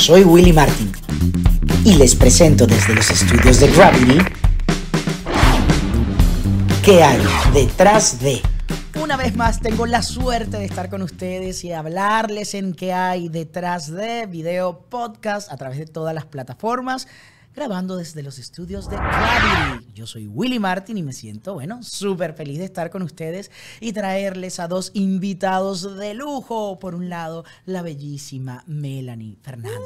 Soy Willy Martin y les presento desde los estudios de Gravity qué hay detrás de. Una vez más tengo la suerte de estar con ustedes y hablarles en qué hay detrás de video, podcast, a través de todas las plataformas, grabando desde los estudios de Clarity. Yo soy Willy Martin y me siento, bueno, súper feliz de estar con ustedes y traerles a dos invitados de lujo. Por un lado, la bellísima Melany Fernández.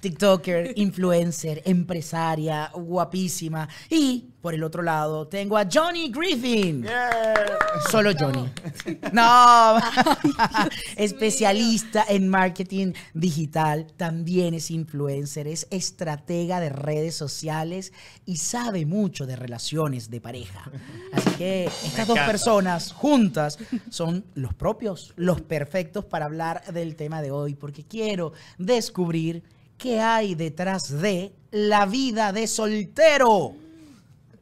TikToker, influencer, empresaria, guapísima. Y por el otro lado tengo a Jhonnie Griffin. Yeah. Solo Jhonnie. No. Especialista en marketing digital. También es influencer, es estratega de redes sociales y sabe mucho de relaciones de pareja. Así que estas dos personas juntas son los propios, los perfectos para hablar del tema de hoy, porque quiero descubrir ¿qué hay detrás de la vida de soltero?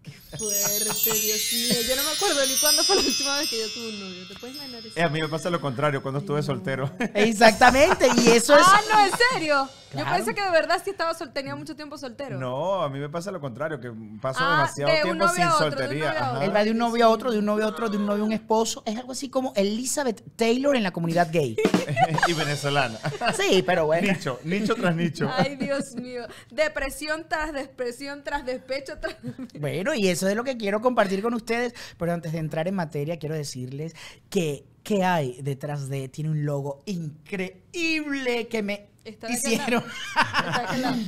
¡Qué fuerte, Dios mío! Yo no me acuerdo ni cuándo fue la última vez que yo tuve un novio. ¿Te puedes imaginar eso? A mí me pasa lo contrario, cuando estuve soltero. Exactamente, y eso es... ¡Ah, no, en serio! Claro. Yo pensé que de verdad sí estaba soltero, tenía mucho tiempo soltero. No, a mí me pasa lo contrario, que paso demasiado tiempo sin soltería. Él va de un novio a otro, de un novio a otro, de un novio a un esposo. Es algo así como Elizabeth Taylor en la comunidad gay. Y venezolana. Sí, pero bueno. Nicho, nicho tras nicho. Ay, Dios mío. Depresión tras depresión, tras despecho, tras... Bueno, y eso es lo que quiero compartir con ustedes. Pero antes de entrar en materia, quiero decirles que ¿qué hay detrás de? Tiene un logo increíble que me... hicieron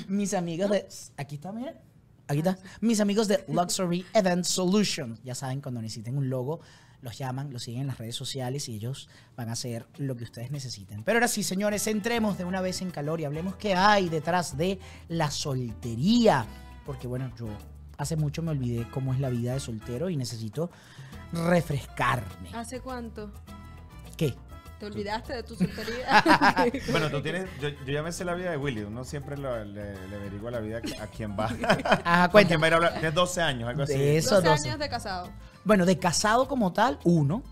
mis amigos de... Aquí está, miren. Aquí está. Mis amigos de Luxury Event Solutions. Ya saben, cuando necesiten un logo, los llaman, los siguen en las redes sociales y ellos van a hacer lo que ustedes necesiten. Pero ahora sí, señores, entremos de una vez en calor y hablemos qué hay detrás de la soltería. Porque, bueno, yo hace mucho me olvidé cómo es la vida de soltero y necesito refrescarme. ¿Hace cuánto? ¿Qué? ¿Te olvidaste de tu soltería? Bueno, tú tienes... Yo ya me sé la vida de Willy. Uno siempre le averigua la vida a quién va. Ajá, cuéntame. De 12 años, algo así. Eso, 12 años de casado. Bueno, de casado como tal, uno.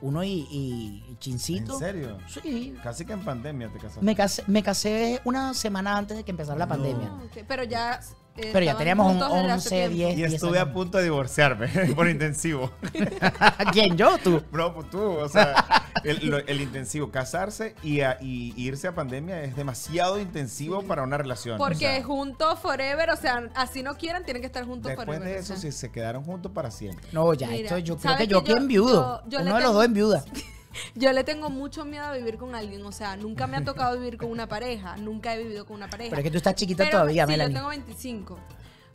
Uno y chincito. ¿En serio? Sí. Casi que en pandemia te casaste. Me casé una semana antes de que empezara la pandemia. Okay. Pero ya... Pero ya teníamos un 11, 10. Y estuve a punto de divorciarme por intensivo. ¿Quién? ¿Yo? ¿Tú? No, pues tú. O sea, el intensivo. Casarse y irse a pandemia es demasiado intensivo para una relación. Porque o sea, juntos forever, o sea, así no quieran, tienen que estar juntos forever. Después de eso, o sea, si se quedaron juntos para siempre. No, ya, mira, esto yo creo que yo quedé enviudo. Uno de los dos enviuda. Yo le tengo mucho miedo a vivir con alguien. O sea, nunca me ha tocado vivir con una pareja. Nunca he vivido con una pareja. Pero es que tú estás chiquita todavía, sí, Melany. Yo tengo 25.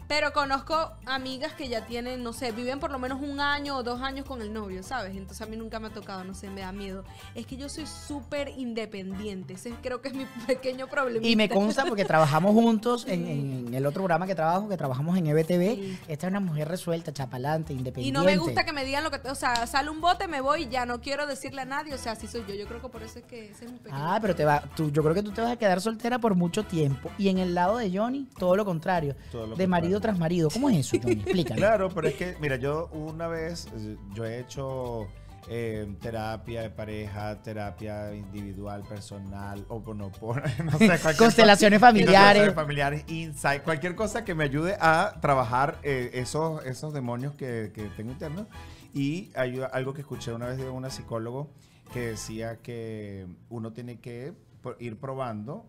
Pero conozco amigas que ya tienen, no sé, viven por lo menos un año o 2 años con el novio, ¿sabes? Entonces a mí nunca me ha tocado, no sé, me da miedo. Es que yo soy súper independiente. Ese creo que es mi pequeño problemita. Y me consta porque trabajamos juntos en el otro programa que trabajo, que trabajamos en EBTV. Sí. Esta es una mujer resuelta, chapalante, independiente. Y no me gusta que me digan lo que... O sea, sale un bote, me voy y ya no quiero decirle a nadie. O sea, así soy yo. Yo creo que por eso es que ese es mi pequeño problema. Ah, pero yo creo que tú te vas a quedar soltera por mucho tiempo. Y en el lado de Jhonnie, todo lo contrario. Todo lo contrario. Marido tras marido. ¿Cómo es eso, Jhonnie? Explícame. Claro, pero es que, mira, yo una vez, yo he hecho terapia de pareja, terapia individual, personal, no sé, constelaciones familiares. Familiares, insight, cualquier cosa que me ayude a trabajar esos demonios que tengo internos. Y hay algo que escuché una vez de una psicóloga que decía que uno tiene que ir probando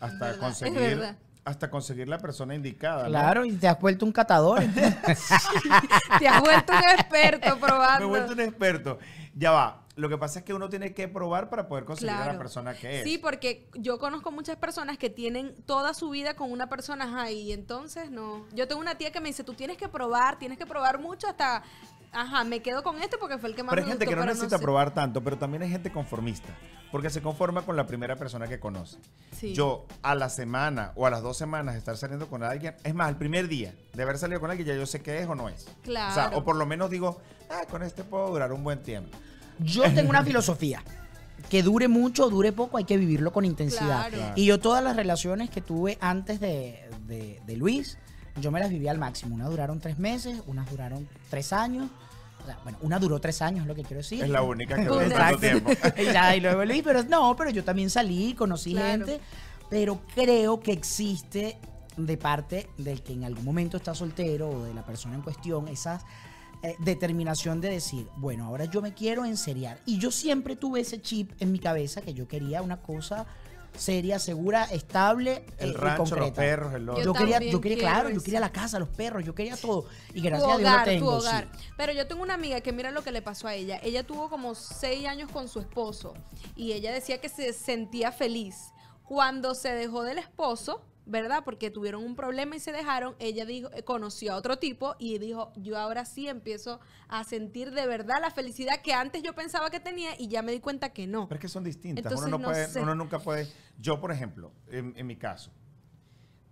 hasta conseguir... Hasta conseguir la persona indicada. Claro, ¿no? Y te has vuelto un catador. Te has vuelto un experto probando. Me he vuelto un experto. Ya va. Lo que pasa es que uno tiene que probar para poder conseguir a la persona que es. Sí, porque yo conozco muchas personas que tienen toda su vida con una persona ahí. Entonces, no. Yo tengo una tía que me dice, tú tienes que probar mucho hasta... Ajá, me quedo con este porque fue el que más me gustó. Pero hay gente que no necesita probar tanto, pero también hay gente conformista. Porque se conforma con la primera persona que conoce. Sí. Yo, a la semana o a las 2 semanas de estar saliendo con alguien, es más, el primer día de haber salido con alguien, ya yo sé qué es o no es. Claro. O sea, o por lo menos digo, ah, con este puedo durar un buen tiempo. Yo tengo una filosofía, que dure mucho o dure poco, hay que vivirlo con intensidad. Claro. Y yo todas las relaciones que tuve antes de Luis, yo me las viví al máximo. Unas duraron 3 meses, unas duraron 3 años. O sea, bueno, una duró 3 años, es lo que quiero decir. Es la única que duró tanto tiempo. Y luego Luis, pero no, pero yo también salí, conocí gente. pero creo que existe de parte del que en algún momento está soltero o de la persona en cuestión esa determinación de decir, bueno, ahora yo me quiero enseriar. Y yo siempre tuve ese chip en mi cabeza que yo quería una cosa seria, segura, estable, el rancho, y concreta. Los perros, el lobo. Yo quería, claro, yo quería la casa, los perros, yo quería todo. Y gracias a Dios lo tengo. Tu hogar. Sí. Pero yo tengo una amiga que mira lo que le pasó a ella. Ella tuvo como 6 años con su esposo y ella decía que se sentía feliz. Cuando se dejó del esposo, ¿verdad? Porque tuvieron un problema y se dejaron, ella dijo, conoció a otro tipo y dijo, yo ahora sí empiezo a sentir de verdad la felicidad que antes yo pensaba que tenía y ya me di cuenta que no. Pero es que son distintas. Entonces, uno nunca puede. Yo, por ejemplo, en mi caso,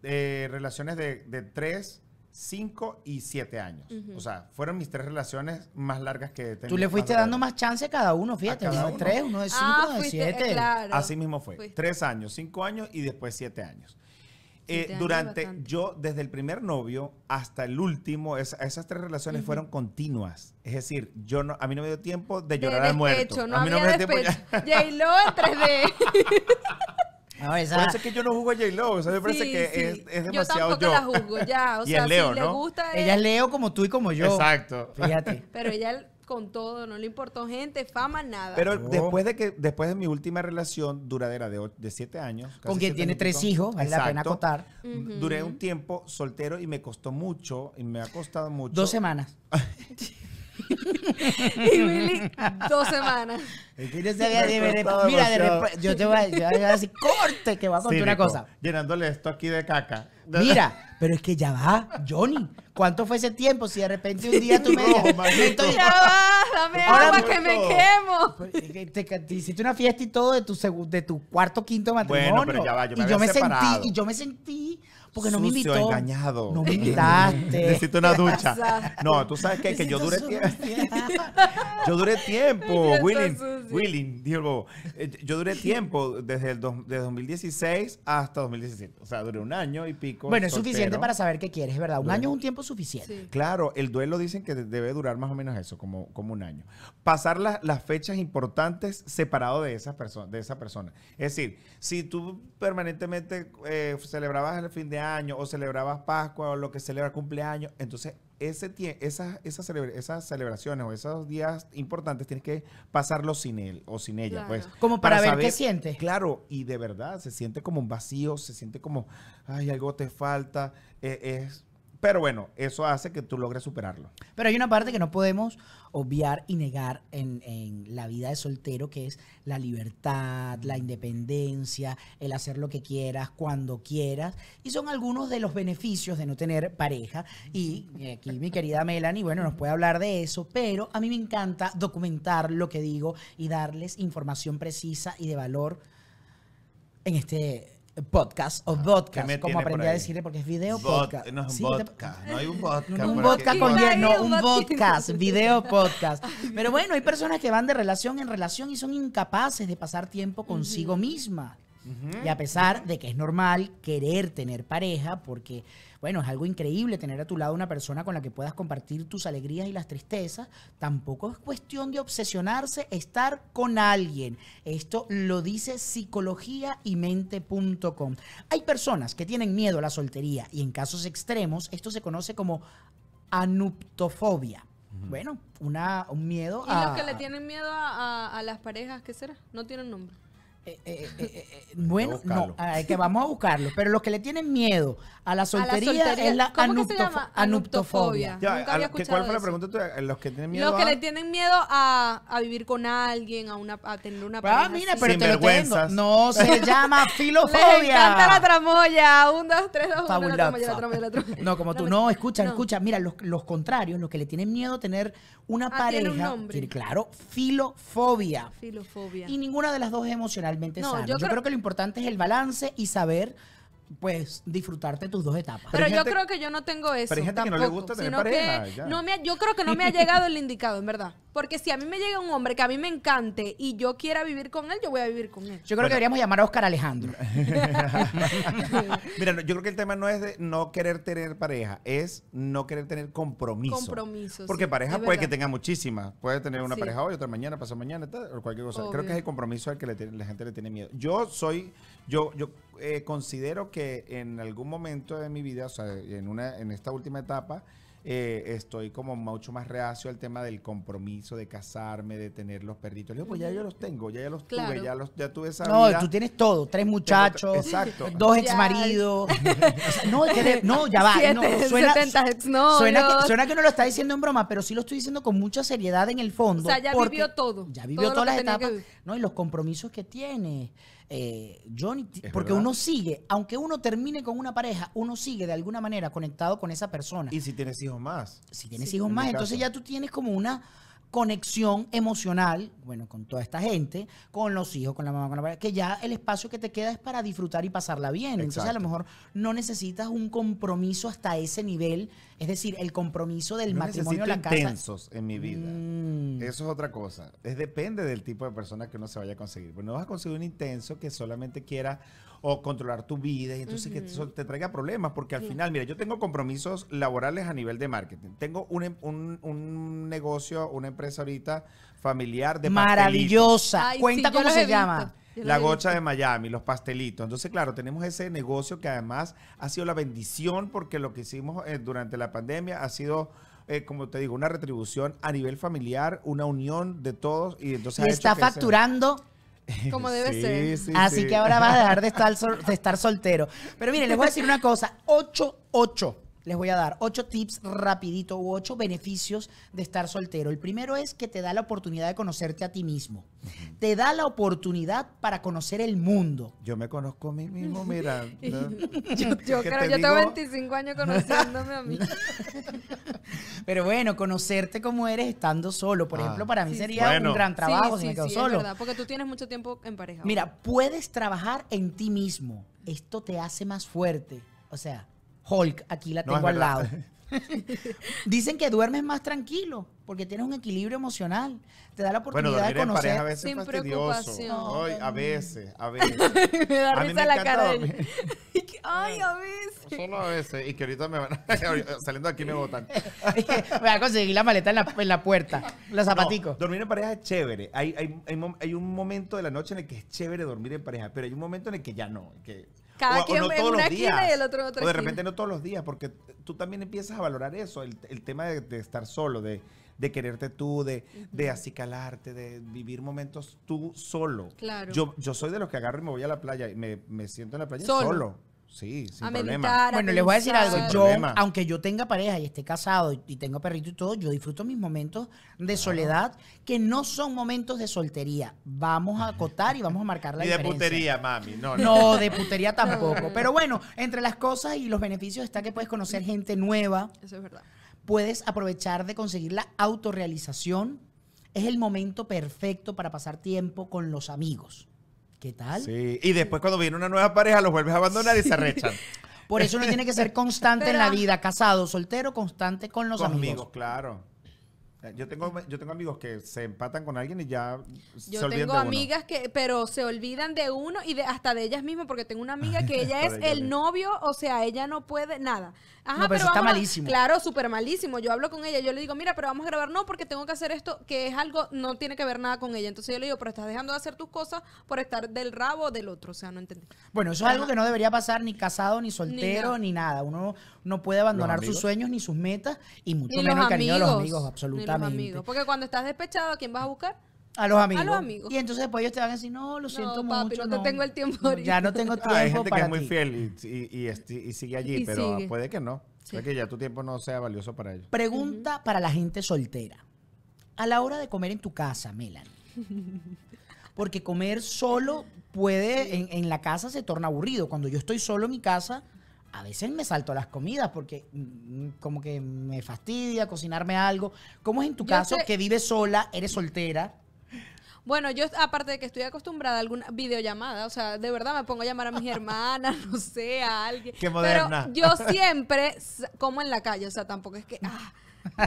relaciones de 3, 5 y 7 años. O sea, fueron mis 3 relaciones más largas que he tenido. Tú le fuiste dando más chance a cada uno, fíjate. Uno de 3, uno de 5, uno de 7. Claro. Así mismo fue. Fuiste. 3 años, 5 años y después 7 años. Yo, desde el primer novio hasta el último, esas 3 relaciones fueron continuas. Es decir, yo no, a mí no me dio tiempo de llorar al muerto. No, a mí no me dio tiempo. J-Lo en 3D. Parece que yo no juzgo a J-Lo, o sea, me parece que es demasiado yo. Yo tampoco la juzgo, ya. O sea, es Leo, si le gusta... Ella es Leo como tú y como yo. Exacto. Fíjate. Pero ella... con todo, no le importó gente, fama, nada. Pero después de mi última relación duradera de 7 años. Con quien tiene 3 hijos, vale la pena acotar. Duré un tiempo soltero y me costó mucho, y me ha costado mucho. 2 semanas. Y Willy, 2 semanas. Mira, yo te voy a decir, corte, que va a contar una cosa. Llenándole esto aquí de caca. Mira, pero es que ya va, Jhonnie. ¿Cuánto fue ese tiempo? Si de repente un día tú me dices, ya va, dame agua que me quemo. Te hiciste una fiesta y todo de tu 4º, 5º matrimonio. Bueno, pero ya va, yo me sentí porque no me invitó. Sucio, engañado. No me invitaste. Necesito una ducha. No, tú sabes que yo duré tiempo. Yo duré tiempo, Willy, dijo el bobo. Yo duré tiempo desde 2016 hasta 2017. O sea, duré 1 año y pico. Bueno, es suficiente para saber qué quieres, ¿verdad? 1 año es un tiempo suficiente. Sí. Claro, el duelo dicen que debe durar más o menos eso, como 1 año. Pasar las fechas importantes separado de esa persona. Es decir, si tú permanentemente celebrabas el fin de año o celebrabas Pascua o lo que celebra cumpleaños, entonces esas celebraciones o esos días importantes tienes que pasarlos sin él o sin ella, pues. Como para ver qué sientes. Claro, y de verdad se siente como un vacío, se siente como, ay, algo te falta, pero bueno, eso hace que tú logres superarlo. Pero hay una parte que no podemos obviar y negar en la vida de soltero, que es la libertad, la independencia, el hacer lo que quieras, cuando quieras. Y son algunos de los beneficios de no tener pareja. Y aquí mi querida Melany, bueno, nos puede hablar de eso, pero a mí me encanta documentar lo que digo y darles información precisa y de valor en este... podcast, como aprendí a decirle, porque es video podcast. No es un podcast, no hay un podcast. Un podcast con lleno, un podcast, video podcast. Pero bueno, hay personas que van de relación en relación y son incapaces de pasar tiempo consigo misma. Y a pesar de que es normal querer tener pareja, porque, bueno, es algo increíble tener a tu lado una persona con la que puedas compartir tus alegrías y las tristezas, tampoco es cuestión de obsesionarse estar con alguien. Esto lo dice psicologiaymente.com. Hay personas que tienen miedo a la soltería y en casos extremos esto se conoce como anuptofobia. Bueno, un miedo a... ¿Y los que le tienen miedo a las parejas, qué será? No tienen nombre. Bueno, no, que vamos a buscarlo. Pero los que le tienen miedo a la soltería, es la anuptofobia. Ya, nunca había escuchado. ¿Cuál fue la pregunta? Los que tienen miedo le tienen miedo a vivir con alguien, a tener una pareja. Ah, mira, pero te lo tengo. No, se llama filofobia. Me encanta la tramoya. 1, 2, 3, 2. La tramoya. No, como tú. No, escucha. Mira, los contrarios, los que le tienen miedo a tener una pareja. Tiene un nombre. Claro, filofobia. Filofobia. Y ninguna de las dos es emocional. No, yo creo que lo importante es el balance y saber, pues, disfrutarte tus 2 etapas. Pero yo creo que yo no tengo eso. Pero hay gente que no le gusta tener pareja. Yo creo que no me ha llegado el indicado, en verdad. Porque si a mí me llega un hombre que a mí me encante y yo quiera vivir con él, yo voy a vivir con él. Yo creo que deberíamos llamar a Oscar Alejandro. Mira, yo creo que el tema no es de no querer tener pareja, es no querer tener compromiso. Compromiso. Porque sí, pareja puede que tenga muchísimas. Puede tener una pareja hoy, otra mañana, pasado mañana, tal, o cualquier cosa. Obvio. Creo que es el compromiso al que la gente le tiene miedo. Yo soy... Yo considero que en algún momento de mi vida, o sea, en esta última etapa, estoy como mucho más reacio al tema del compromiso, de casarme, de tener los perritos. Le digo, pues ya yo los tengo, ya los tuve, ya tuve esa vida. No, tú tienes todo, 3 muchachos, exacto, 2 exmaridos. O sea, no, ya va. 70 exnovios. Suena que no lo está diciendo en broma, pero sí lo estoy diciendo con mucha seriedad en el fondo. O sea, ya vivió todo. Ya vivió todas las etapas. No, y los compromisos que tiene. Jhonnie, porque uno sigue, aunque uno termine con una pareja, uno sigue de alguna manera conectado con esa persona. Y si tienes hijos más. Si tienes hijos más, entonces ya tú tienes como una conexión emocional, bueno, con toda esta gente, con los hijos, con la mamá, con la pareja, que ya el espacio que te queda es para disfrutar y pasarla bien. Exacto. Entonces a lo mejor no necesitas un compromiso hasta ese nivel, es decir, el compromiso del matrimonio a la casa. No necesito intensos en mi vida. Eso es otra cosa. Depende del tipo de persona que uno se vaya a conseguir. Pero no vas a conseguir un intenso que solamente quiera o controlar tu vida y entonces que eso te traiga problemas, porque al final, mira, yo tengo compromisos laborales a nivel de marketing. Tengo un negocio, una empresa ahorita familiar de maravillosa. Ay, cuenta cómo se llama. La Gocha de Miami, los pastelitos. Entonces, claro, tenemos ese negocio que además ha sido la bendición, porque lo que hicimos durante la pandemia ha sido... como te digo, una retribución a nivel familiar, una unión de todos. Y entonces está facturando como debe ser. Sí, así que ahora vas a dejar de estar, soltero. Pero miren, les voy a decir una cosa. 8. Les voy a dar 8 tips rapidito, u 8 beneficios de estar soltero. El primero es que te da la oportunidad de conocerte a ti mismo. Te da la oportunidad para conocer el mundo. Yo me conozco a mí mismo, mira. ¿No? yo tengo 25 años conociéndome a mí. Pero bueno, conocerte como eres estando solo. Por ejemplo, para mí sería un gran trabajo si me quedo solo. Es verdad, porque tú tienes mucho tiempo en pareja. Mira, puedes trabajar en ti mismo. Esto te hace más fuerte. O sea... Hulk, aquí la tengo al lado. Dicen que duermes más tranquilo porque tienes un equilibrio emocional. Te da la oportunidad de conocer. Bueno, a veces sin preocupación. Ay, a veces. Me da risa la cara. Ay, a veces. Solo a veces. Y que ahorita me van a... Saliendo de aquí me botan. Me voy a conseguir la maleta en la puerta. Los zapaticos. No, dormir en pareja es chévere. Hay un momento de la noche en el que es chévere dormir en pareja, pero hay un momento en el que ya no. Que... Cada quien en una esquina y el otro en otra esquina. O de repente no todos los días, porque tú también empiezas a valorar eso, el tema de estar solo, de quererte tú, de acicalarte, de vivir momentos tú solo. Claro. Yo soy de los que agarro y me voy a la playa y me siento en la playa solo. Sí, sin problema. Bueno, les voy a decir algo. Yo, aunque yo tenga pareja y esté casado y tenga perrito y todo, yo disfruto mis momentos de soledad, que no son momentos de soltería. Vamos a acotar y vamos a marcar la diferencia. Y de putería, mami. No, de putería tampoco. Pero bueno, entre las cosas y los beneficios está que puedes conocer gente nueva. Eso es verdad. Puedes aprovechar de conseguir la autorrealización. Es el momento perfecto para pasar tiempo con los amigos. ¿Qué tal? Sí, y después cuando viene una nueva pareja los vuelves a abandonar y se arrechan. Por eso uno tiene que ser constante en la vida, casado, soltero, constante con los amigos. Amigos, claro. Yo tengo amigos que se empatan con alguien y ya se olvidan de uno. Yo tengo amigas que, pero se olvidan de uno y hasta de ellas mismas, porque tengo una amiga que ella es el novio, o sea, ella no puede, nada. Ajá, no, pero eso está malísimo. Claro, súper malísimo. Yo hablo con ella, yo le digo, mira, pero vamos a grabar, no, porque tengo que hacer esto, que es algo, no tiene que ver nada con ella. Entonces yo le digo, pero estás dejando de hacer tus cosas por estar del rabo del otro, o sea, no entendí. Bueno, eso es algo que no debería pasar ni casado, ni soltero, ni nada. Uno no puede abandonar sus sueños, ni sus metas, y mucho menos el cariño de los amigos, absolutamente. Los amigos. Porque cuando estás despechado, ¿a quién vas a buscar? A los amigos. A los amigos. Y entonces después ellos te van a decir, no, lo siento papi, mucho. No te tengo el tiempo ahorita. Ya no tengo tiempo. Hay gente que es muy fiel y sigue allí, pero puede que no. Sí. O sea que ya tu tiempo no sea valioso para ellos. Pregunta para la gente soltera. A la hora de comer en tu casa, Melany. Porque comer solo puede, en la casa se torna aburrido. Cuando yo estoy solo en mi casa... A veces me salto las comidas porque como que me fastidia cocinarme algo. ¿Cómo es en tu caso que vives sola, eres soltera? Bueno, yo aparte de que estoy acostumbrada a alguna videollamada, o sea, de verdad me pongo a llamar a mis hermanas, no sé, a alguien. Qué moderna. Pero yo siempre como en la calle, o sea, tampoco es que...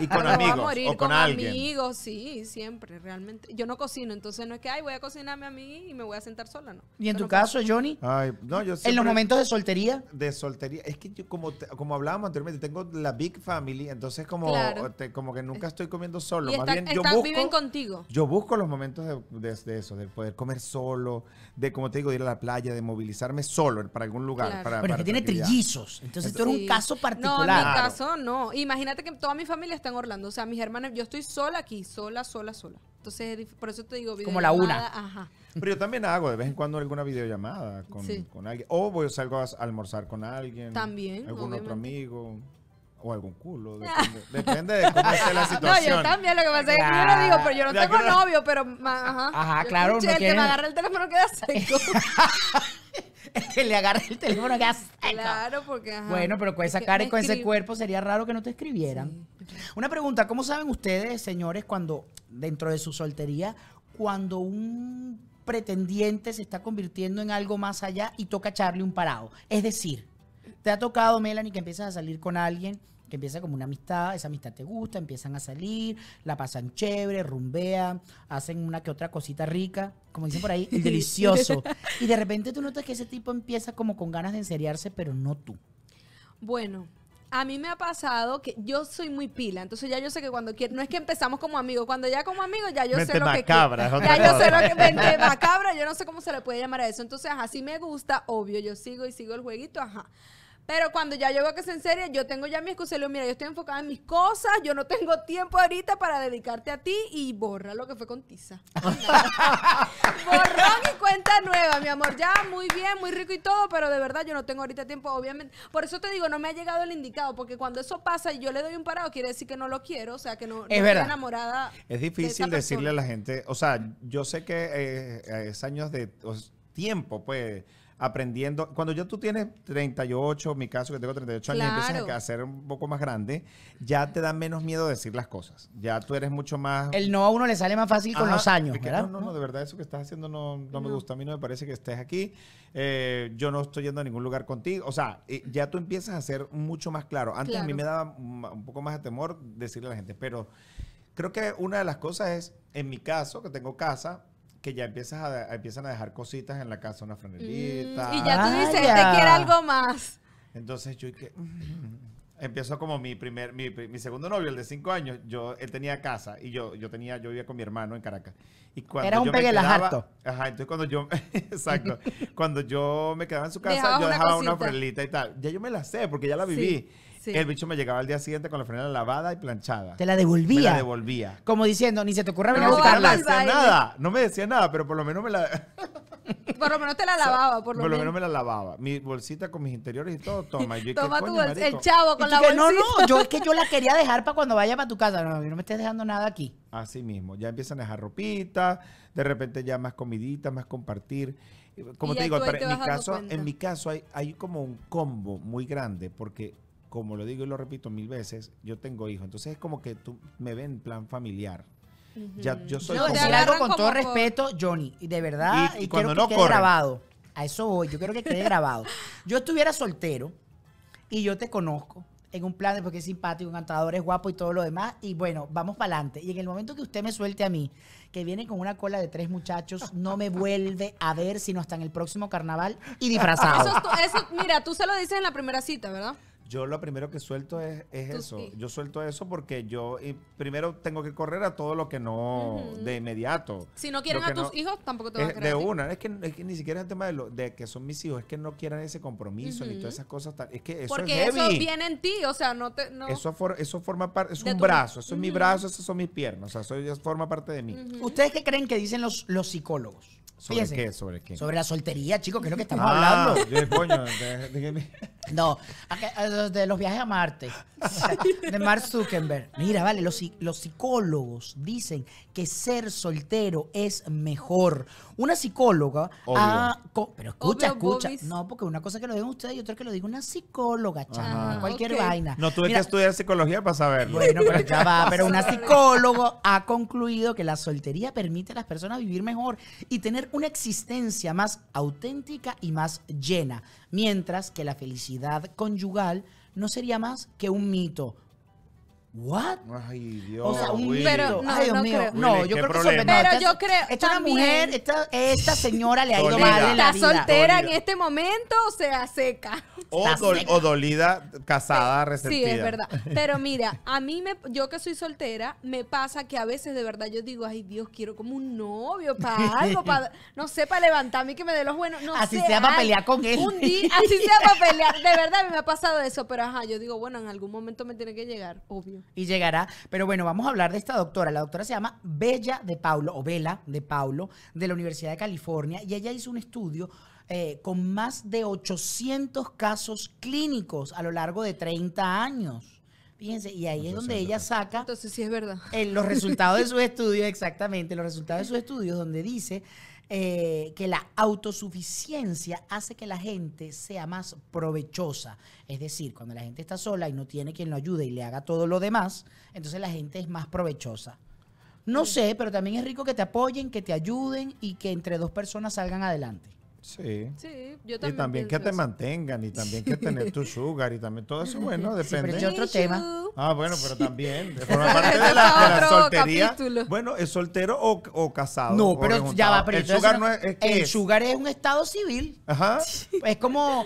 Y con amigos, voy a morir, o con alguien. Amigos, sí, siempre, realmente. Yo no cocino, entonces no es que, ay, voy a cocinarme a mí y me voy a sentar sola, no. ¿Y en tu caso, Jhonnie? Ay, no, yo siempre, en los momentos de soltería. De soltería. Es que yo, como hablábamos anteriormente, tengo la big family, entonces como, claro, como que nunca estoy comiendo solo. Y más bien, yo busco, viven contigo. Yo busco los momentos de eso, de poder comer solo, de, como te digo, de ir a la playa, de movilizarme solo para algún lugar. Claro. Para, pero que tiene trillizos, entonces tú eres un caso particular. No, en mi caso no. Imagínate que toda mi familia está en Orlando, o sea, mis hermanas, yo estoy sola aquí, sola. Entonces, por eso te digo, como la una. Ajá. Pero yo también hago de vez en cuando alguna videollamada con, con alguien. O voy, salgo a almorzar con alguien. También. Algún otro amigo. O algún culo. Depende, depende de cómo esté la situación. No, yo también. Lo que pasa es que yo lo digo, pero yo no tengo novio, pero... Ajá, claro. El que me agarra el teléfono queda seco. El que le agarra el teléfono queda seco. Claro, porque... Ajá, bueno, pero con esa cara y con ese cuerpo sería raro que no te escribieran. Sí. Una pregunta. ¿Cómo saben ustedes, señores, cuando dentro de su soltería, cuando un pretendiente se está convirtiendo en algo más allá y toca echarle un parado? Es decir... ¿Te ha tocado, Melany, que empiezas a salir con alguien, que empieza como una amistad, esa amistad te gusta, empiezan a salir, la pasan chévere, rumbean, hacen una que otra cosita rica, como dicen por ahí, el delicioso? Y de repente tú notas que ese tipo empieza como con ganas de enseriarse, pero no tú. Bueno, a mí me ha pasado que yo soy muy pila, entonces ya yo sé que cuando quiero, no es que empezamos como amigos, cuando ya como amigos ya yo sé lo que quiero. Ya yo sé lo que vente macabra, yo no sé cómo se le puede llamar a eso. Entonces, ajá, sí me gusta, obvio, yo sigo y sigo el jueguito, ajá. Pero cuando ya llego a que se enseria, yo tengo ya mi excusa, le digo, mira, yo estoy enfocada en mis cosas, yo no tengo tiempo ahorita para dedicarte a ti, y borra lo que fue con Tiza. Borrón y cuenta nueva, mi amor, ya muy bien, muy rico y todo, pero de verdad yo no tengo ahorita tiempo, obviamente. Por eso te digo, no me ha llegado el indicado, porque cuando eso pasa y yo le doy un parado, quiere decir que no lo quiero, o sea, que no, es no estoy enamorada. Es difícil de decirle a la gente, o sea, yo sé que es años de tiempo, pues... aprendiendo, cuando ya tú tienes 38, en mi caso que tengo 38 años, claro, empiezas a ser un poco más grande, ya te da menos miedo decir las cosas, ya tú eres mucho más... El no a uno le sale más fácil con los años, ¿verdad? No, no, no, de verdad eso que estás haciendo no me gusta, a mí no me parece que estés aquí, yo no estoy yendo a ningún lugar contigo, o sea, ya tú empiezas a ser mucho más claro. Antes a mí me daba un poco más de temor decirle a la gente, pero creo que una de las cosas es, en mi caso, que tengo casa, que ya empiezan a dejar cositas en la casa, una franelita. Y ya tú dices, te quiere algo más. Entonces yo empiezo como mi segundo novio, el de 5 años, él tenía casa y yo vivía con mi hermano en Caracas. Y cuando era un peguelajarto. Ajá, entonces cuando yo, exacto, cuando yo me quedaba en su casa, yo dejaba una franelita y tal. Ya yo me la sé porque ya la viví. Sí. El bicho me llegaba al día siguiente con la franela lavada y planchada. ¿Te la devolvía? Me la devolvía. Como diciendo, ni se te ocurra venir a buscarla. No me decía nada, no me decía nada, pero por lo menos me la... Por lo menos te la lavaba, por lo menos me la lavaba. Mi bolsita con mis interiores y todo, toma. Y yo, toma tu bolsita, el chavo con la bolsita. No, yo es que yo la quería dejar para cuando vaya para tu casa. No, no me estés dejando nada aquí. Así mismo, ya empiezan a dejar ropita, de repente ya más comidita, más compartir. Como te digo, en mi caso hay como un combo muy grande porque... Como lo digo y lo repito 1000 veces, yo tengo hijos. Entonces es como que tú me ven en plan familiar. Ya, yo soy como... algo con todo respeto, Jhonnie, y de verdad, y quiero que quede grabado. A eso voy, yo quiero que quede grabado. Yo estuviera soltero y yo te conozco en un plan de porque es simpático, encantador, es guapo y todo lo demás, y bueno, vamos para adelante. Y en el momento que usted me suelte a mí, que viene con una cola de 3 muchachos, no me vuelve a ver sino hasta en el próximo carnaval y disfrazado. Eso, mira, tú se lo dices en la primera cita, ¿verdad? Yo lo primero que suelto es eso. Yo suelto eso porque yo primero tengo que correr a todo lo que no de inmediato. Si no quieren a tus hijos, tampoco te van a querer. Es que ni siquiera es el tema de que son mis hijos, es que no quieran ese compromiso ni todas esas cosas. Es que eso porque es heavy. Eso viene en ti, o sea, no te... No. Eso forma parte, es un brazo, eso es mi brazo, esas son mis piernas, o sea, eso forma parte de mí. ¿Ustedes qué creen que dicen los psicólogos? ¿Sobre qué? ¿Sobre qué? Sobre la soltería, chicos, que es lo que estamos hablando. Yo, coño, no, de los viajes a Marte, de Mark Zuckerberg. Mira, vale, los psicólogos dicen que ser soltero es mejor. Una psicóloga... pero escucha, obvio, escucha. Bobis. No, porque una cosa es que lo digan ustedes y otra es que lo diga una psicóloga, chaval. Cualquier vaina. No tuve que estudiar psicología para saberlo. Bueno, pero ya va. Pero una psicóloga ha concluido que la soltería permite a las personas vivir mejor y tener una existencia más auténtica y más llena. Mientras que la felicidad conyugal no sería más que un mito. ¿What? Ay, Dios. O sea, un pero, no, ay, Dios no mío. Creo. No, yo creo que pero yo creo esta también, mujer, esta señora le ha ido mal en la vida. Está soltera dolida en este momento, o sea, seca. O dolida, casada, resentida. Sí, es verdad. Pero mira, a mí, yo que soy soltera, me pasa que a veces de verdad yo digo, ay, Dios, quiero como un novio para algo, para, no sé, para levantarme y que me dé los buenos. No así sé, sea para pelear con él. Un día, así sea para pelear. De verdad, a mí me ha pasado eso, pero ajá, yo digo, bueno, en algún momento me tiene que llegar, obvio. Y llegará. Pero bueno, vamos a hablar de esta doctora. La doctora se llama Bella DePaulo, o Bella DePaulo, de la Universidad de California, y ella hizo un estudio con más de 800 casos clínicos a lo largo de 30 años. Fíjense, y ahí entonces, es donde ella saca... Entonces sí es verdad. Los resultados de sus estudios, exactamente, los resultados de sus estudios, donde dice que la autosuficiencia hace que la gente sea más provechosa. Es decir, cuando la gente está sola y no tiene quien lo ayude y le haga todo lo demás, entonces la gente es más provechosa. No sé, pero también es rico que te apoyen, que te ayuden y que entre dos personas salgan adelante. Sí. Sí, yo también. Y también que te mantengan, y también que tener tu sugar, y también todo eso, bueno, depende. Sí, pero es otro tema. Ah, bueno, pero también. Forma parte de la soltería. Capítulo. Bueno, ¿es soltero o casado? No, o pero rejuntado. Ya va, pero el sugar no es. El sugar es un estado civil. Ajá. Es como,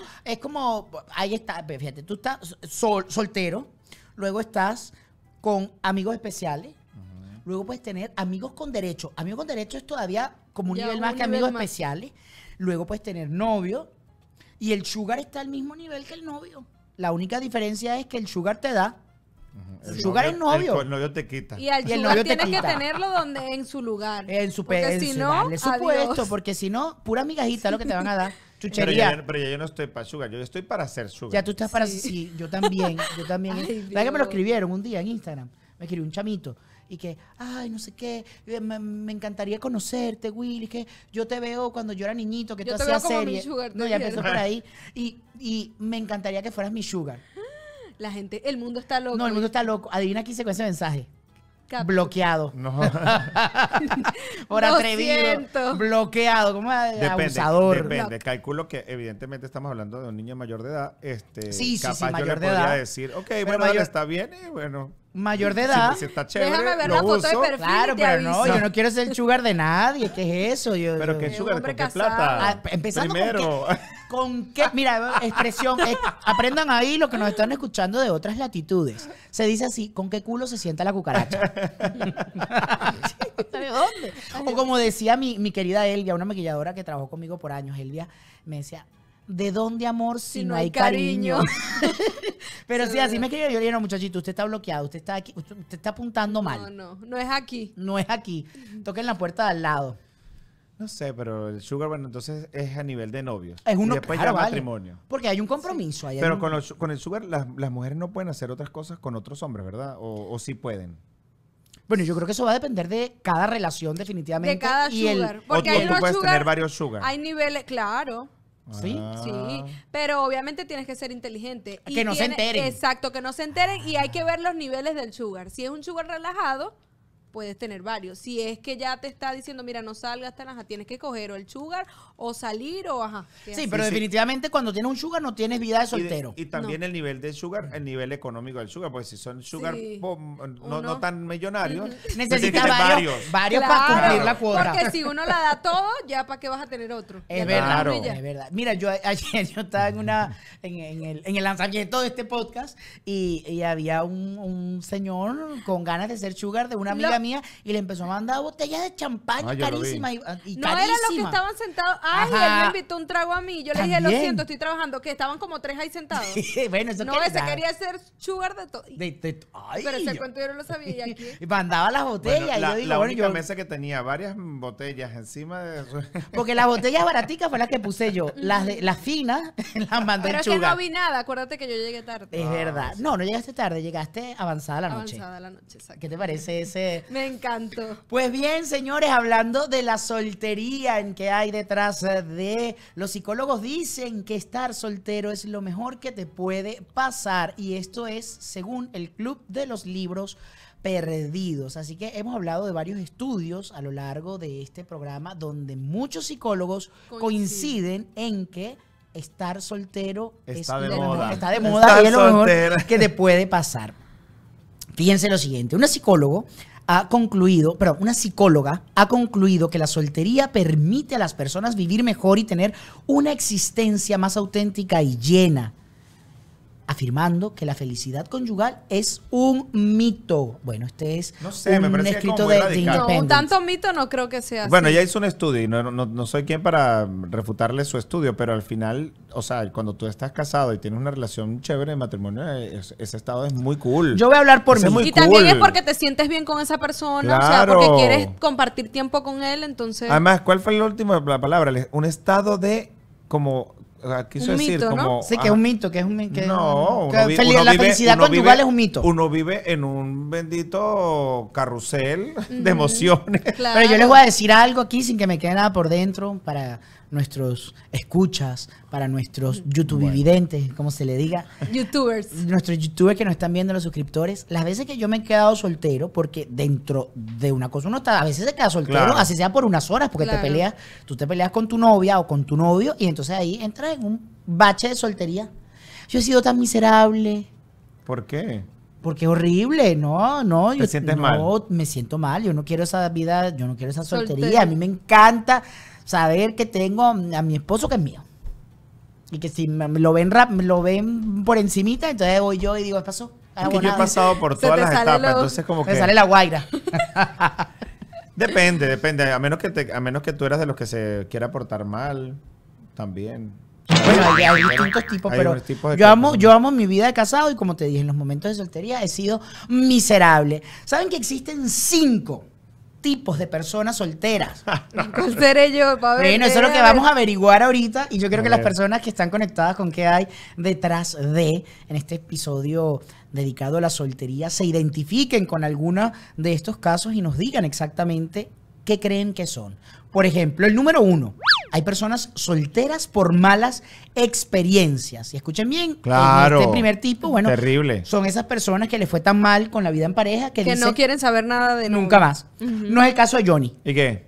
ahí está, fíjate, tú estás soltero, luego estás con amigos especiales. Luego puedes tener amigos con derecho. Amigos con derecho es todavía como un nivel más que amigos especiales. Luego puedes tener novio. Y el sugar está al mismo nivel que el novio. La única diferencia es que el sugar te da. El sugar es novio. El novio te quita. Y el novio tiene que tenerlo donde, en su lugar. En su puesto, porque si no, pura migajita lo que te van a dar. Chuchería. Pero ya yo no estoy para sugar, yo estoy para hacer sugar. Ya tú estás para... Sí, yo también. Yo también. ¿Verdad que me lo escribieron un día en Instagram? Me escribió un chamito. Y que, ay, no sé qué, me encantaría conocerte, Willy, que yo te veo cuando yo era niñito, que yo tú hacías series. No, ya empezó por ahí. Y me encantaría que fueras mi sugar. La gente, el mundo está loco. No, el mundo está loco. Adivina quién se con ese mensaje. Bloqueado. No. Por atrevido. Bloqueado. Como abusador. Depende. Calculo que evidentemente estamos hablando de un niño mayor de edad. Capaz yo le podría decir, ok, bueno, ahora está bien, bueno. Mayor de edad. Si está chévere, déjame ver la foto de perfil. Claro, pero aviso. No, yo no quiero ser el sugar de nadie. ¿Qué es eso? Pero ¿qué sugar? ¿Con qué plata? Empezando primero. ¿Con qué? Mira, expresión. Aprendan ahí lo que nos están escuchando de otras latitudes. Se dice así, ¿con qué culo se sienta la cucaracha? ¿De dónde? O como decía mi querida Elvia, una maquilladora que trabajó conmigo por años, Elvia, me decía... ¿De dónde amor si no hay cariño? Pero sí, así me escribió. Yo le dije, no, muchachito, usted está bloqueado, usted está aquí, usted está apuntando mal. No es aquí. No es aquí. Toquen la puerta de al lado. No sé, pero el sugar, bueno, entonces es a nivel de novios. Es uno, y después claro, ya vale. Matrimonio. Porque hay un compromiso. Sí. Pero con el sugar, las mujeres no pueden hacer otras cosas con otros hombres, ¿verdad? O sí pueden. Bueno, yo creo que eso va a depender de cada relación, definitivamente. De cada sugar. Porque o tú puedes tener varios sugar. Hay niveles, claro. Sí, sí, pero obviamente tienes que ser inteligente. Y que no se enteren. Exacto, que no se enteren y hay que ver los niveles del sugar. Si es un sugar relajado, puedes tener varios. Si es que ya te está diciendo, mira, no salgas tan, ajá, tienes que coger o el sugar o salir o ajá. Sí, pero definitivamente cuando tienes un sugar no tienes vida de soltero. Y también el nivel de sugar, el nivel económico del sugar, porque si son sugar no tan millonarios, necesitas varios para cumplir la cuota. Porque si uno la da todo, ya para qué vas a tener otro. Es verdad, es verdad. Mira, yo ayer yo estaba en el lanzamiento de este podcast y había un señor con ganas de ser sugar de una amiga mía, y le empezó a mandar botellas de champán carísimas. Y no carísima. Eran los que estaban sentados. Ay, ajá. Él me invitó un trago a mí. Yo le dije, lo siento, estoy trabajando. Que estaban como 3 ahí sentados. Bueno, eso no, ese quería hacer sugar de todo. Pero ese cuento yo no lo sabía. Y aquí mandaba las botellas. Bueno, la única mesa que tenía varias botellas encima de su... Porque las botellas baraticas fue las que puse yo. Las finas las mandé en sugar. Pero es que no vi nada. Acuérdate que yo llegué tarde. Es verdad. No llegaste tarde. Llegaste avanzada la noche. Avanzada la noche, exacto. ¿Qué te parece ese...? Me encantó. Pues bien, señores, hablando de la soltería en que hay detrás de... Los psicólogos dicen que estar soltero es lo mejor que te puede pasar. Y esto es según el Club de los Libros Perdidos. Así que hemos hablado de varios estudios a lo largo de este programa donde muchos psicólogos coinciden en que estar soltero está de moda. Está de moda y es lo mejor que te puede pasar. Fíjense lo siguiente, una psicóloga ha concluido que la soltería permite a las personas vivir mejor y tener una existencia más auténtica y llena, afirmando que la felicidad conyugal es un mito. Bueno, este es un escrito de Independence. No, tanto mito no creo que sea así. Bueno, ella hizo un estudio y no soy quien para refutarle su estudio, pero al final, o sea, cuando tú estás casado y tienes una relación chévere de matrimonio, ese estado es muy cool. Yo voy a hablar por mí. Y también es porque te sientes bien con esa persona, claro. O sea, porque quieres compartir tiempo con él, entonces... Además, ¿cuál fue la última palabra? Un estado de como... Quiso decir, mito, ¿no? Como, sí, que es un mito, que es un mito. No, la felicidad conyugal es un mito. Uno vive en un bendito carrusel de emociones. Claro. Pero yo les voy a decir algo aquí sin que me quede nada por dentro para nuestros escuchas, para nuestros youtubividentes, como se le diga. Youtubers. Nuestros youtubers que nos están viendo, los suscriptores. Las veces que yo me he quedado soltero, porque dentro de una cosa uno está, a veces se queda soltero, claro, así sea por unas horas, porque te peleas, tú te peleas con tu novia o con tu novio, y entonces ahí entras en un bache de soltería. Yo he sido tan miserable. ¿Por qué? Porque es horrible, no. ¿Te sientes mal? No, me siento mal, yo no quiero esa vida, yo no quiero esa soltería. A mí me encanta saber que tengo a mi esposo que es mío. Y que si lo ven por encimita, entonces voy yo y digo, ¿qué pasó? Porque yo he pasado por todas las etapas, entonces como que... Me sale la guaira. Depende. A menos que tú eras de los que se quiera portar mal, también. Bueno, hay distintos tipos, pero yo amo mi vida de casado y como te dije, en los momentos de soltería he sido miserable. ¿Saben que existen 5 tipos de personas solteras? ¿Cuál seré yo, Pablo? Bueno, eso es lo que vamos a averiguar ahorita y yo creo que las personas que están conectadas con qué hay detrás de, en este episodio dedicado a la soltería, se identifiquen con alguno de estos casos y nos digan exactamente qué creen que son. Por ejemplo, el número 1. Hay personas solteras por malas experiencias. Y escuchen bien, claro, este primer tipo, bueno, terrible, son esas personas que les fue tan mal con la vida en pareja que dicen, no quieren saber nada de nunca más. No es el caso de Jhonnie. ¿Y qué?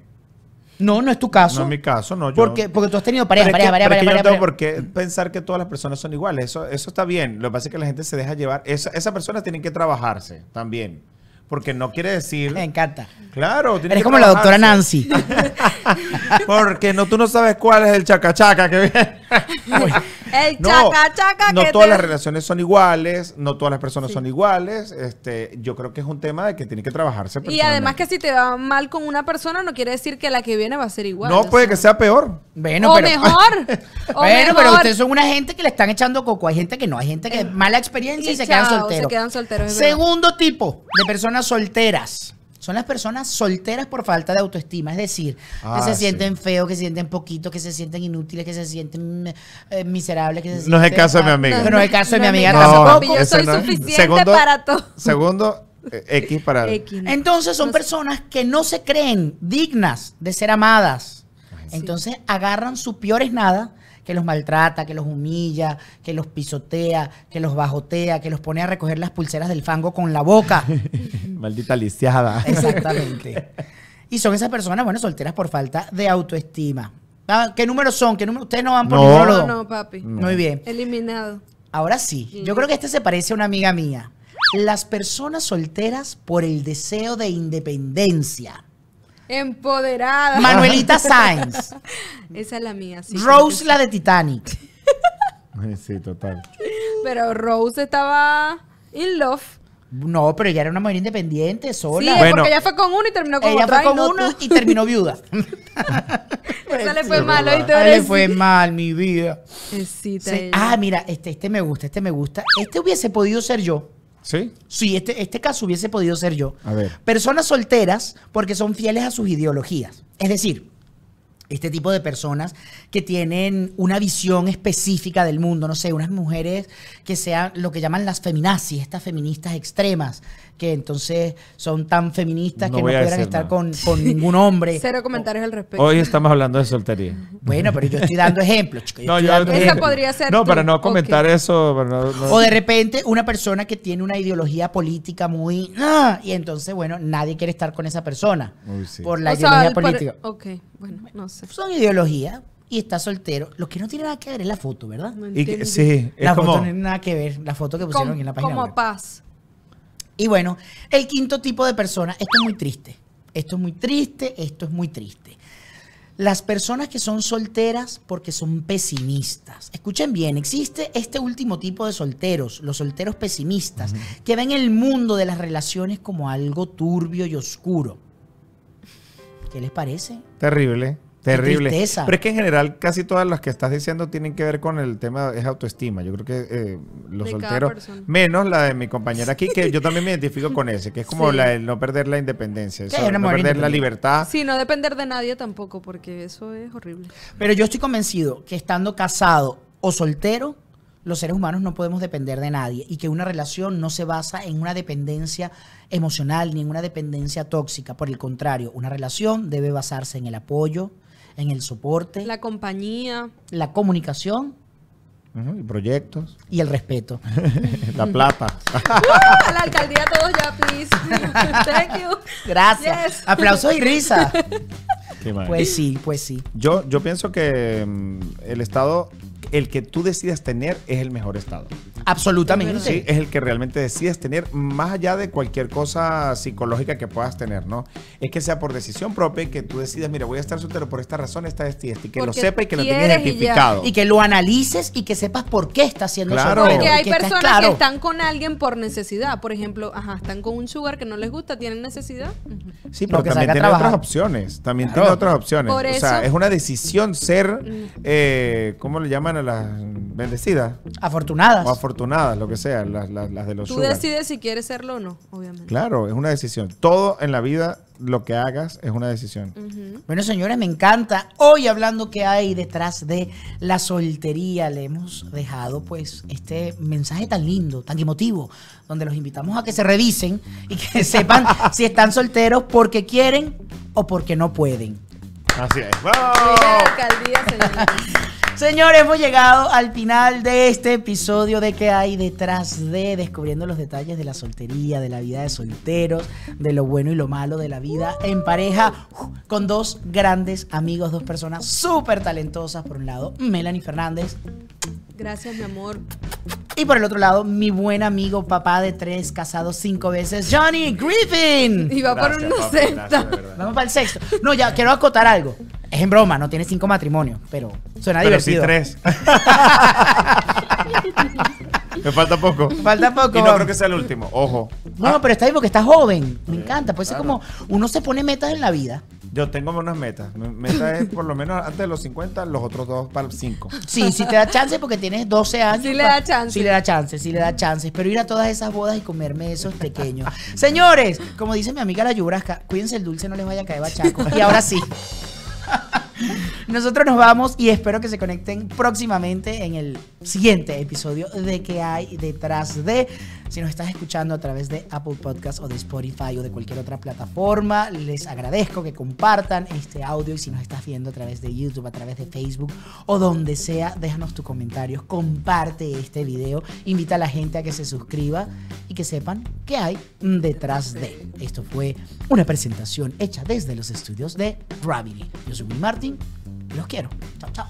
No es tu caso. No es mi caso, no. Porque tú has tenido pareja. Yo no tengo por qué pensar que todas las personas son iguales. Eso está bien. Lo que pasa es que la gente se deja llevar. Esas personas tienen que trabajarse también. Porque no quiere decir... Me encanta. Claro. Eres como la doctora Nancy. Porque tú no sabes cuál es el chacachaca que viene. El chacachaca que... No todas las relaciones son iguales, no todas las personas son iguales. Yo creo que es un tema de que tiene que trabajarse. Y además que si te va mal con una persona, no quiere decir que la que viene va a ser igual. No, puede que sea peor. Bueno, o mejor. Bueno, pero ustedes son una gente que le están echando coco. Hay gente que no, hay gente que mala experiencia y se quedan solteros. Segundo tipo de personas solteras. Son las personas solteras por falta de autoestima, es decir, que se sienten feos, que se sienten poquitos, que se sienten inútiles, que se sienten miserables, que se sienten... No es el caso de mi amiga. No es el caso de mi amiga. Tampoco. Yo soy suficiente para todo. X para... X, no. Entonces son personas que no se creen dignas de ser amadas. Entonces agarran su peor es nada, que los maltrata, que los humilla, que los pisotea, que los bajotea, que los pone a recoger las pulseras del fango con la boca. Maldita lisiada. Exactamente. Y son esas personas, bueno, solteras por falta de autoestima. ¿Qué números son? ¿Qué número? Ustedes no van por ninguno. No, papi. No. Muy bien. Eliminado. Ahora sí. Yo creo que se parece a una amiga mía. Las personas solteras por el deseo de independencia. Empoderada. Manuelita Sainz. Esa es la mía. Sí, Rose, la de Titanic. Sí, total. Pero Rose estaba in love. No, pero ella era una mujer independiente, sola. Sí, bueno, porque ella fue con uno y terminó con otra. Ella fue con uno y terminó viuda. Esa le fue mal, hoy le fue mal, mi vida. Sí, mira, este me gusta, este me gusta. Este hubiese podido ser yo. ¿Sí? Sí, este caso hubiese podido ser yo. A ver. Personas solteras porque son fieles a sus ideologías. Es decir, este tipo de personas que tienen una visión específica del mundo, no sé, unas mujeres que sean lo que llaman las feminazis, estas feministas extremas, que entonces son tan feministas que no pudieran estar con ningún hombre. Cero comentarios al respecto. Hoy estamos hablando de soltería. Bueno, pero yo estoy dando ejemplos, chicos. Esa podría ser tú. Para no comentar eso. O de repente una persona que tiene una ideología política muy... y entonces, bueno, nadie quiere estar con esa persona. Uy, sí. Por la ideología política. Ok, bueno, no sé. Son ideología y está soltero. Lo que no tiene nada que ver es la foto, ¿verdad? No, sí, la foto no tiene nada que ver. La foto que pusieron aquí en la página web. Como paz. Y bueno, el quinto tipo de persona, esto es muy triste. Las personas que son solteras porque son pesimistas. Escuchen bien, existe este último tipo de solteros, los solteros pesimistas, que ven el mundo de las relaciones como algo turbio y oscuro. ¿Qué les parece? Terrible, terrible. Qué tristeza. Pero es que en general casi todas las que estás diciendo tienen que ver con el tema de autoestima. Yo creo que los solteros, menos la de mi compañera aquí, que yo también me identifico con ese, que es como la de no perder la independencia, eso, no perder la libertad. Sí, no depender de nadie tampoco, porque eso es horrible. Pero yo estoy convencido que estando casado o soltero, los seres humanos no podemos depender de nadie y que una relación no se basa en una dependencia emocional ni en una dependencia tóxica. Por el contrario, una relación debe basarse en el apoyo, en el soporte, la compañía, la comunicación, y proyectos y el respeto. La plata. La alcaldía, todos ya, please. Thank you. Gracias. Yes. Aplausos y risa. Pues sí, pues sí. Yo pienso que el estado, el que tú decidas tener, es el mejor estado. Absolutamente. Sí, es el que realmente decides tener, más allá de cualquier cosa psicológica que puedas tener, ¿no? Es que sea por decisión propia, que tú decidas, mira, voy a estar soltero por esta razón, esta, y que lo sepa y que lo tengas identificado. Y que lo analices y que sepas por qué estás siendo soltero. Porque hay personas que están con alguien por necesidad. Por ejemplo, están con un sugar que no les gusta, tienen necesidad. Sí, pero también tienen otras opciones. También tienen otras opciones. O sea, es una decisión ser, ¿cómo le llaman a las bendecidas? Afortunadas. Lo que sea, las de los sugar. Tú decides si quieres serlo o no, obviamente. Claro, es una decisión. Todo en la vida, lo que hagas, es una decisión. Bueno, señores, me encanta. Hoy hablando qué hay detrás de la soltería, le hemos dejado pues este mensaje tan lindo, tan emotivo, donde los invitamos a que se revisen y que sepan si están solteros porque quieren o porque no pueden. Así es. ¡Bravo! Señores, hemos llegado al final de este episodio de ¿Qué hay detrás de? Descubriendo los detalles de la soltería, de la vida de solteros, de lo bueno y lo malo de la vida en pareja, con dos grandes amigos, dos personas súper talentosas. Por un lado, Melany Fernández. Gracias, mi amor. Y por el otro lado, mi buen amigo, papá de 3, casado 5 veces, Jhonnie Griffin. Y va por un 60. Vamos para el sexto. No, ya quiero acotar algo. Es en broma, no tiene 5 matrimonios, pero suena divertido. Pero sí 3. Me falta poco. Y no creo que sea el último, ojo. No, pero está bien porque está joven. Me encanta, puede ser como uno se pone metas en la vida. Yo tengo unas metas. Mi meta es por lo menos antes de los 50, los otros 2 para 5. Sí, sí te da chance porque tienes 12 años. Sí le da chance. Sí le da chance. Pero ir a todas esas bodas y comerme esos pequeños. Señores, como dice mi amiga la Yubrasca, cuídense el dulce, no les vaya a caer bachaco. Y ahora sí. Nosotros nos vamos y espero que se conecten próximamente en el siguiente episodio de ¿Qué hay detrás de? Si nos estás escuchando a través de Apple Podcast o de Spotify o de cualquier otra plataforma, les agradezco que compartan este audio. Y si nos estás viendo a través de YouTube, a través de Facebook o donde sea, déjanos tus comentarios, comparte este video, invita a la gente a que se suscriba y que sepan qué hay detrás de. Esto fue una presentación hecha desde los estudios de Gravity. Yo soy Willy Martin. Los quiero. Chao, chao.